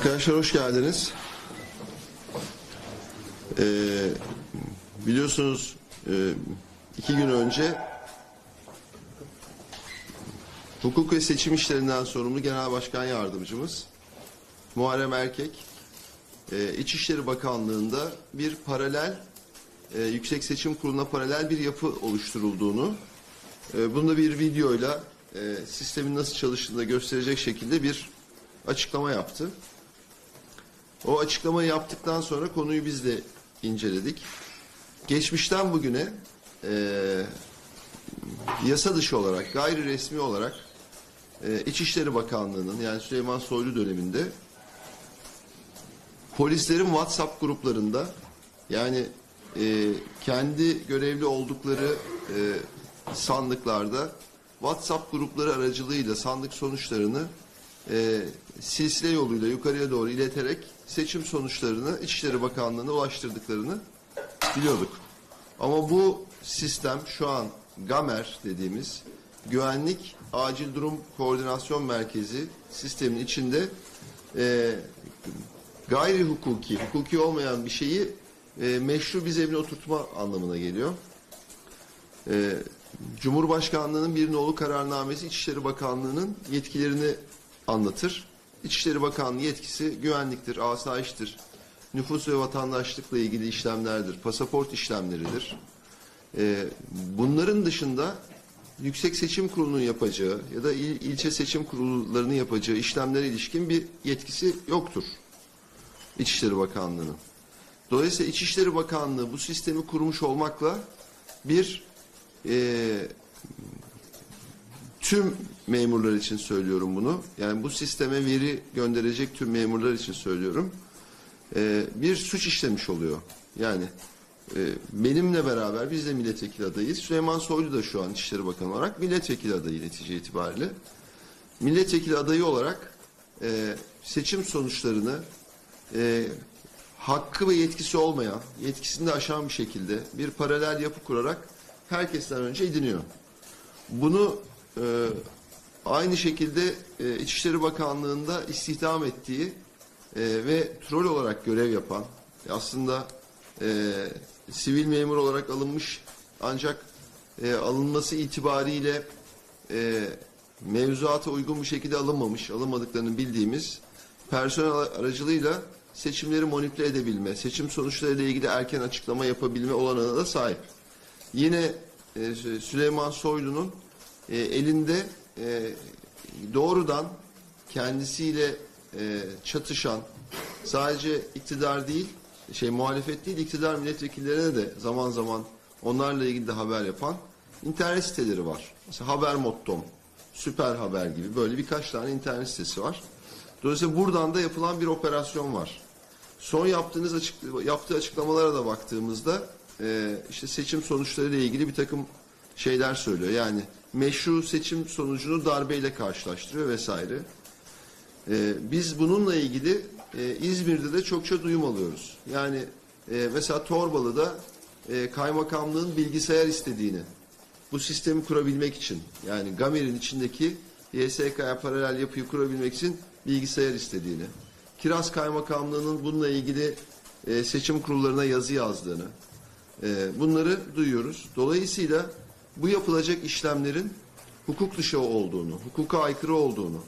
Arkadaşlar hoş geldiniz. Biliyorsunuz 2 gün önce hukuk ve seçim işlerinden sorumlu Genel Başkan Yardımcımız Muharrem Erkek İçişleri Bakanlığı'nda bir paralel Yüksek Seçim Kurulu'na paralel bir yapı oluşturulduğunu, bunda bir videoyla sistemin nasıl çalıştığını da gösterecek şekilde bir açıklama yaptı. O açıklamayı yaptıktan sonra konuyu biz de inceledik. Geçmişten bugüne yasa dışı olarak, gayri resmi olarak İçişleri Bakanlığı'nın, yani Süleyman Soylu döneminde polislerin WhatsApp gruplarında, yani kendi görevli oldukları sandıklarda WhatsApp grupları aracılığıyla sandık sonuçlarını silsile yoluyla yukarıya doğru ileterek seçim sonuçlarını İçişleri Bakanlığı'na ulaştırdıklarını biliyorduk. Ama bu sistem şu an GAMER dediğimiz Güvenlik Acil Durum Koordinasyon Merkezi sistemin içinde gayri hukuki, hukuki olmayan bir şeyi meşru bir zemine oturtma anlamına geliyor. Cumhurbaşkanlığı'nın bir nolu kararnamesi İçişleri Bakanlığı'nın yetkilerini anlatır. İçişleri Bakanlığı yetkisi güvenliktir, asayiştir, nüfus ve vatandaşlıkla ilgili işlemlerdir, pasaport işlemleridir. Bunların dışında Yüksek Seçim Kurulu'nun yapacağı ya da ilçe seçim kurullarının yapacağı işlemlere ilişkin bir yetkisi yoktur İçişleri Bakanlığı'nın. Dolayısıyla İçişleri Bakanlığı bu sistemi kurmuş olmakla bir tüm memurlar için söylüyorum bunu. Yani bu sisteme veri gönderecek tüm memurlar için söylüyorum. Bir suç işlemiş oluyor. Yani benimle beraber biz de milletvekili adayız. Süleyman Soylu da şu an İçişleri Bakanı olarak milletvekili adayı netice itibariyle. Milletvekili adayı olarak seçim sonuçlarını hakkı ve yetkisi olmayan, yetkisini de aşan bir şekilde bir paralel yapı kurarak herkesten önce ediniyor. Bunu aynı şekilde İçişleri Bakanlığı'nda istihdam ettiği ve troll olarak görev yapan, aslında sivil memur olarak alınmış ancak alınması itibariyle mevzuata uygun bir şekilde alınmamış, alınmadıklarını bildiğimiz personel aracılığıyla seçimleri manipüle edebilme, seçim sonuçlarıyla ilgili erken açıklama yapabilme olanağına da sahip. Yine Süleyman Soylu'nun elinde doğrudan kendisiyle çatışan, sadece iktidar değil, muhalefet değil, iktidar milletvekillerine de zaman zaman onlarla ilgili de haber yapan internet siteleri var. Mesela Habermottom, Süper Haber gibi böyle birkaç tane internet sitesi var. Dolayısıyla buradan da yapılan bir operasyon var. Son yaptığı açıklamalara da baktığımızda işte seçim sonuçlarıyla ilgili bir takım şeyler söylüyor. Yani meşru seçim sonucunu darbeyle karşılaştırıyor vesaire. Biz bununla ilgili İzmir'de de çokça duyum alıyoruz. Yani mesela Torbalı'da kaymakamlığın bilgisayar istediğini, bu sistemi kurabilmek için, yani GAMER'in içindeki YSK'ya paralel yapıyı kurabilmek için bilgisayar istediğini, Kiraz Kaymakamlığı'nın bununla ilgili seçim kurullarına yazı yazdığını, bunları duyuyoruz. Dolayısıyla bu yapılacak işlemlerin hukuk dışı olduğunu, hukuka aykırı olduğunu,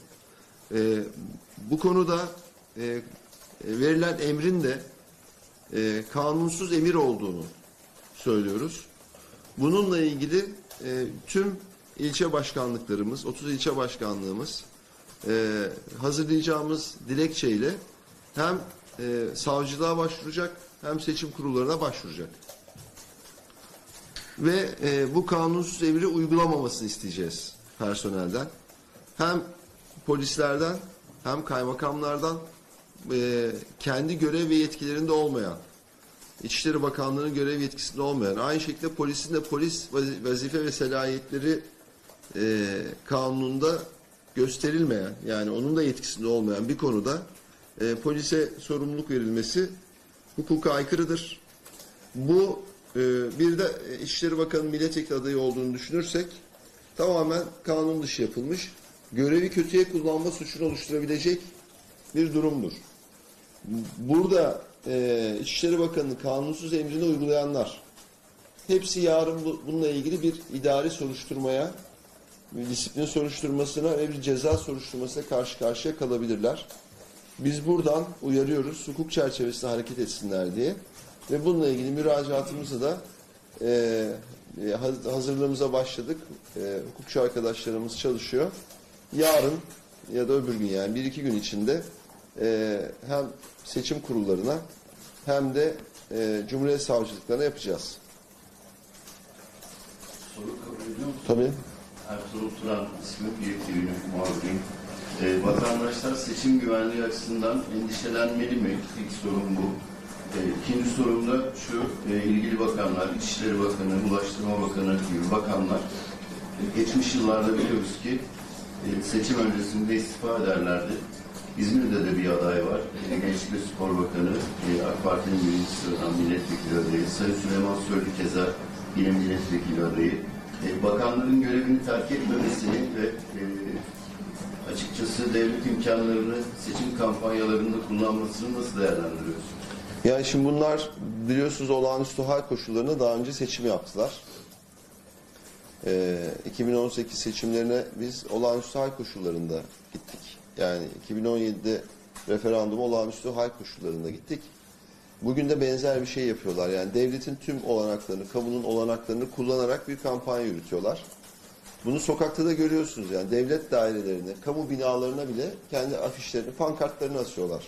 bu konuda verilen emrin de kanunsuz emir olduğunu söylüyoruz. Bununla ilgili tüm ilçe başkanlıklarımız, 30 ilçe başkanlığımız hazırlayacağımız dilekçeyle hem savcılığa başvuracak hem seçim kurullarına başvuracak. Ve bu kanunsuz emri uygulamamasını isteyeceğiz personelden. Hem polislerden hem kaymakamlardan kendi görev ve yetkilerinde olmayan, İçişleri Bakanlığı'nın görev yetkisinde olmayan, aynı şekilde polisin de polis vazife ve selayetleri kanununda gösterilmeyen, yani onun da yetkisinde olmayan bir konuda polise sorumluluk verilmesi hukuka aykırıdır. Bu bir de İçişleri Bakanı milletvekili adayı olduğunu düşünürsek tamamen kanun dışı yapılmış, görevi kötüye kullanma suçunu oluşturabilecek bir durumdur. burada İçişleri Bakanı'nın kanunsuz emrini uygulayanlar hepsi yarın bununla ilgili bir idari soruşturmaya, bir disiplin soruşturmasına ve bir ceza soruşturmasına karşı karşıya kalabilirler. Biz buradan uyarıyoruz, hukuk çerçevesinde hareket etsinler diye. Ve bununla ilgili müracaatımızı da hazırlığımıza başladık. Hukukçu arkadaşlarımız çalışıyor. Yarın ya da öbür gün, yani 1-2 gün içinde hem seçim kurullarına hem de Cumhuriyet Savcılıklarına yapacağız. Soru kabul ediyor musun? Tabii. Ertuğrul Turan ismi üyelikli muhabiriyim. Vatandaşlar seçim güvenliği açısından endişelenmeli mi? İlk sorun bu. İkinci sorum da şu, ilgili bakanlar, İçişleri Bakanı, Ulaştırma Bakanı gibi bakanlar geçmiş yıllarda biliyoruz ki seçim öncesinde istifa ederlerdi. İzmir'de de bir aday var. Gençlik ve Spor Bakanı, AK Parti'nin birinci sıradan milletvekili adayı, Sayın Süleyman Soylu keza yine milletvekili adayı. Bakanların görevini terk etmemesini ve açıkçası devlet imkanlarını seçim kampanyalarında kullanmasını nasıl değerlendiriyorsunuz? Yani şimdi bunlar biliyorsunuz olağanüstü hal koşullarında daha önce seçim yaptılar. 2018 seçimlerine biz olağanüstü hal koşullarında gittik. Yani 2017'de referandum olağanüstü hal koşullarında gittik. Bugün de benzer bir şey yapıyorlar. Yani devletin tüm olanaklarını, kamunun olanaklarını kullanarak bir kampanya yürütüyorlar. Bunu sokakta da görüyorsunuz. Yani devlet dairelerine, kamu binalarına bile kendi afişlerini, pankartlarını asıyorlar.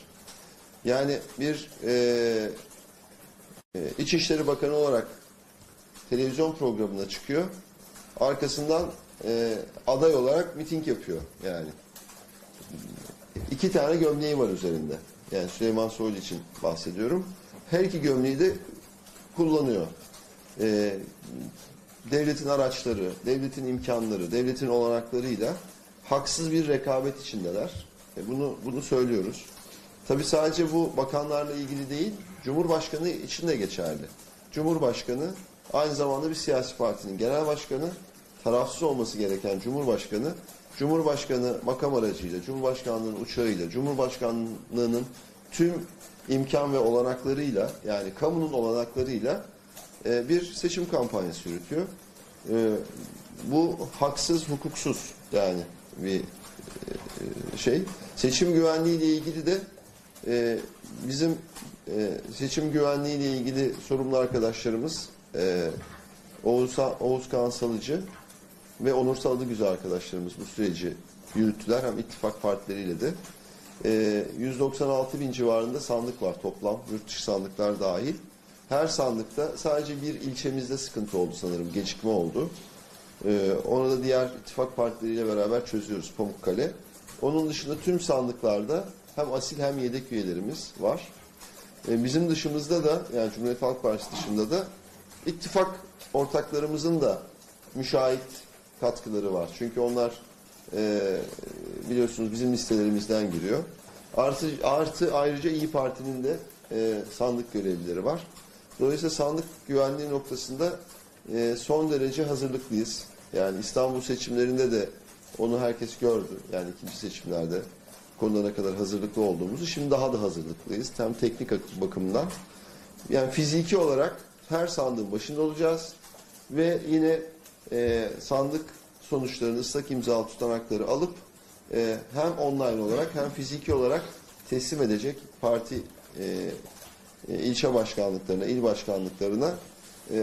Yani bir İçişleri Bakanı olarak televizyon programına çıkıyor. Arkasından aday olarak miting yapıyor yani. 2 tane gömleği var üzerinde. Yani Süleyman Soylu için bahsediyorum. Her 2 gömleği de kullanıyor. Devletin araçları, devletin imkanları, devletin olanaklarıyla haksız bir rekabet içindeler. Bunu söylüyoruz. Tabii sadece bu bakanlarla ilgili değil, Cumhurbaşkanı için de geçerli. Cumhurbaşkanı aynı zamanda bir siyasi partinin genel başkanı, tarafsız olması gereken Cumhurbaşkanı, Cumhurbaşkanı makam aracıyla, Cumhurbaşkanlığının uçağıyla, Cumhurbaşkanlığının tüm imkan ve olanaklarıyla, yani kamunun olanaklarıyla bir seçim kampanyası yürütüyor. Bu haksız, hukuksuz yani bir şey. Seçim güvenliği ile ilgili de bizim seçim güvenliği ile ilgili sorumlu arkadaşlarımız Oğuz Kağan Salıcı ve Onur Salıgüzel arkadaşlarımız bu süreci yürüttüler. Hem ittifak partileriyle de. 196 bin civarında sandık var toplam. Yurt dışı sandıklar dahil. Her sandıkta sadece bir ilçemizde sıkıntı oldu sanırım. Gecikme oldu. Onu da diğer ittifak partileriyle beraber çözüyoruz, Pamukkale. Onun dışında tüm sandıklarda hem asil hem yedek üyelerimiz var. Bizim dışımızda da, yani Cumhuriyet Halk Partisi dışında da ittifak ortaklarımızın da müşahit katkıları var. Çünkü onlar biliyorsunuz bizim listelerimizden giriyor. Artı ayrıca İYİ Parti'nin de sandık görevlileri var. Dolayısıyla sandık güvenliği noktasında son derece hazırlıklıyız. Yani İstanbul seçimlerinde de onu herkes gördü. Yani ikinci seçimlerde konuda ne kadar hazırlıklı olduğumuzu, şimdi daha da hazırlıklıyız. Hem teknik bakımdan. Yani fiziki olarak her sandığın başında olacağız. Ve yine sandık sonuçlarını, ıslak imzalı tutanakları alıp hem online olarak hem fiziki olarak teslim edecek parti ilçe başkanlıklarına, il başkanlıklarına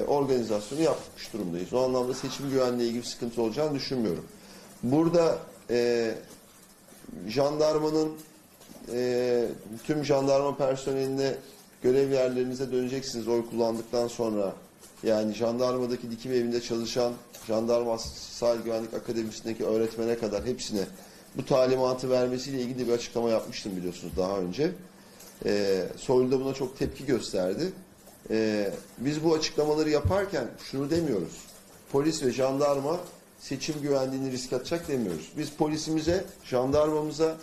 organizasyonu yapmış durumdayız. O anlamda seçim güvenliği ilgili sıkıntı olacağını düşünmüyorum. Burada jandarmanın tüm jandarma personeline görev yerlerinize döneceksiniz oy kullandıktan sonra. Yani jandarmadaki dikim evinde çalışan, jandarma sahil güvenlik akademisindeki öğretmene kadar hepsine bu talimatı vermesiyle ilgili bir açıklama yapmıştım biliyorsunuz daha önce. Soylu da buna çok tepki gösterdi. Biz bu açıklamaları yaparken şunu demiyoruz. Polis ve jandarma seçim güvenliğini riske atacak demiyoruz. Biz polisimize, jandarmamıza,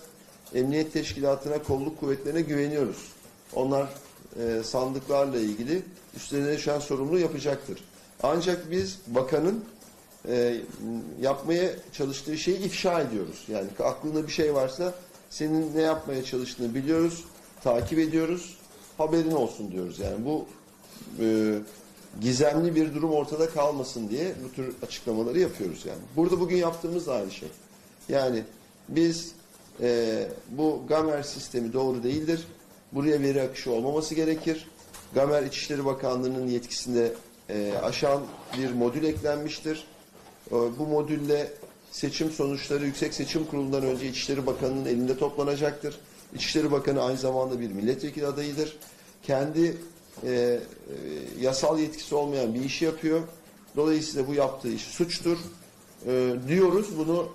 emniyet teşkilatına, kolluk kuvvetlerine güveniyoruz. Onlar sandıklarla ilgili üstlerine düşen sorumluluğu yapacaktır. Ancak biz bakanın yapmaya çalıştığı şeyi ifşa ediyoruz. Yani aklında bir şey varsa senin ne yapmaya çalıştığını biliyoruz. takip ediyoruz. Haberin olsun diyoruz. Yani bu gizemli bir durum ortada kalmasın diye bu tür açıklamaları yapıyoruz yani. Burada bugün yaptığımız da aynı şey. Yani biz bu GAMER sistemi doğru değildir. Buraya veri akışı olmaması gerekir. GAMER İçişleri Bakanlığı'nın yetkisinde aşan bir modül eklenmiştir. Bu modülle seçim sonuçları Yüksek Seçim Kurulu'ndan önce İçişleri Bakanı'nın elinde toplanacaktır. İçişleri Bakanı aynı zamanda bir milletvekili adayıdır. Kendi yasal yetkisi olmayan bir işi yapıyor. Dolayısıyla bu yaptığı iş suçtur diyoruz. Bunu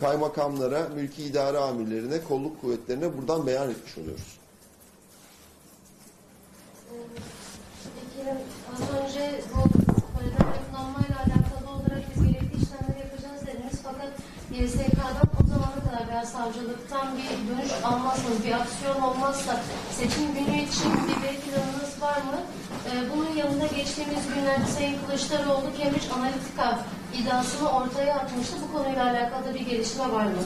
kaymakamlara, mülki idare amirlerine, kolluk kuvvetlerine buradan beyan etmiş oluyoruz. Peki az önce bu paradan yapılanmayla alakalı olarak biz gerekli işlemleri yapacağız dediniz. Fakat YSK'dan o zamana kadar veya savcılıktan bir dönüş almazsanız, bir aksiyon olmazsa seçim günü için bir veri planınız var mı? Bunun yanında geçtiğimiz günlerde Sayın Kılıçdaroğlu Cambridge Analytica iddiasını ortaya atmıştı. Bu konuyla alakalı bir gelişme var mı?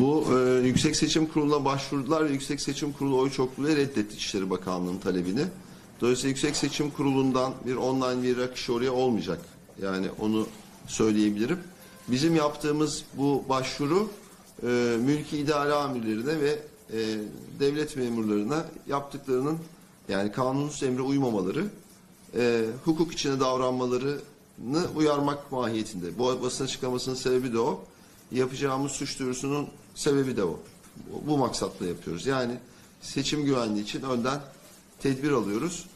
Bu Yüksek Seçim Kurulu'na başvurdular ve Yüksek Seçim Kurulu oy çokluğuyla reddetti İçişleri Bakanlığı'nın talebini. Dolayısıyla Yüksek Seçim Kurulu'ndan bir online veri akışı oraya olmayacak. Yani onu söyleyebilirim. Bizim yaptığımız bu başvuru mülki idare amirlerine ve devlet memurlarına yaptıklarının, yani kanunsuz emre uymamaları, hukuk içine davranmalarını uyarmak mahiyetinde. Bu basın açıklamasının sebebi de o. Yapacağımız suç duyurusunun sebebi de o. Bu maksatla yapıyoruz. Yani seçim güvenliği için önden tedbir alıyoruz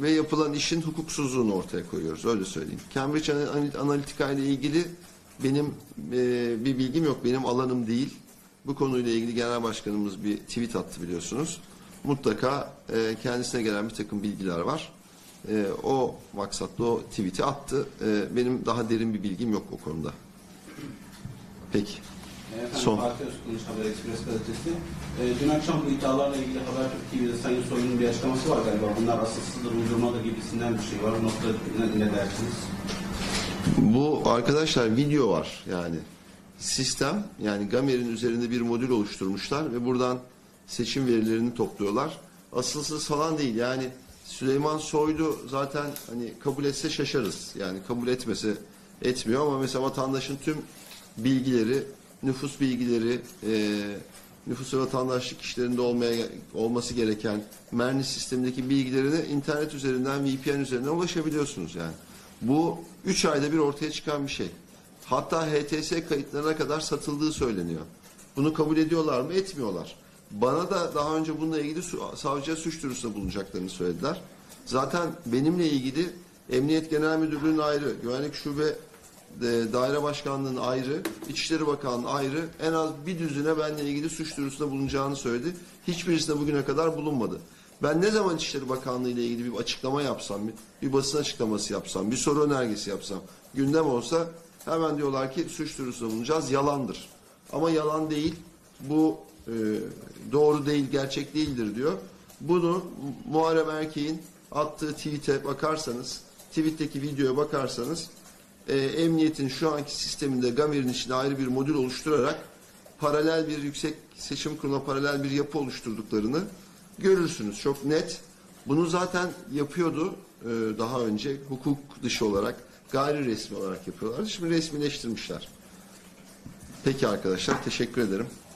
ve yapılan işin hukuksuzluğunu ortaya koyuyoruz. Öyle söyleyeyim. Cambridge Analytica ile ilgili benim bir bilgim yok. Benim alanım değil. Bu konuyla ilgili Genel Başkanımız bir tweet attı biliyorsunuz. Mutlaka kendisine gelen bir takım bilgiler var. O maksatla o tweet'i attı. Benim daha derin bir bilgim yok o konuda. Peki. Son. Dün akşam bu iddialarla ilgili Habermottom TV'de Sayın Soylu'nun bir açıklaması var galiba. Bunlar asılsızdır, uydurmadır gibisinden bir şey var. O noktada ne dersiniz? Bu arkadaşlar video var yani. Sistem, yani GAMER'in üzerinde bir modül oluşturmuşlar ve buradan seçim verilerini topluyorlar. Asılsız falan değil yani. Süleyman Soylu zaten hani kabul etse şaşarız. Yani kabul etmese etmiyor ama mesela vatandaşın tüm bilgileri, nüfus bilgileri, nüfus ve vatandaşlık işlerinde olması gereken Mernis sistemindeki bilgilerine internet üzerinden, VPN üzerinden ulaşabiliyorsunuz yani. Bu 3 ayda bir ortaya çıkan bir şey. Hatta HTS kayıtlarına kadar satıldığı söyleniyor. Bunu kabul ediyorlar mı? Etmiyorlar. Bana da daha önce bununla ilgili savcıya suç duyurusunda bulunacaklarını söylediler. Zaten benimle ilgili Emniyet Genel Müdürlüğü'nün ayrı, Güvenlik Şube Daire Başkanlığı'nın ayrı, İçişleri Bakanlığı ayrı, en az bir düzine benimle ilgili suç duyurusunda bulunacağını söyledi. Hiçbirisinde bugüne kadar bulunmadı. Ben ne zaman İçişleri Bakanlığı ile ilgili bir açıklama yapsam, bir basın açıklaması yapsam, bir soru önergesi yapsam, gündem olsa hemen diyorlar ki suç duyurusunda bulunacağız, yalandır. Ama yalan değil, bu doğru değil, gerçek değildir diyor. Bunu Muharrem Erkek'in attığı tweet'e bakarsanız, tweet'teki videoya bakarsanız, emniyetin şu anki sisteminde GAMER'in içinde ayrı bir modül oluşturarak paralel bir Yüksek Seçim Kurulu'na paralel bir yapı oluşturduklarını görürsünüz. Çok net. Bunu zaten yapıyordu daha önce hukuk dışı olarak, gayri resmi olarak yapıyorlardı. Şimdi resmileştirmişler. Peki arkadaşlar, teşekkür ederim.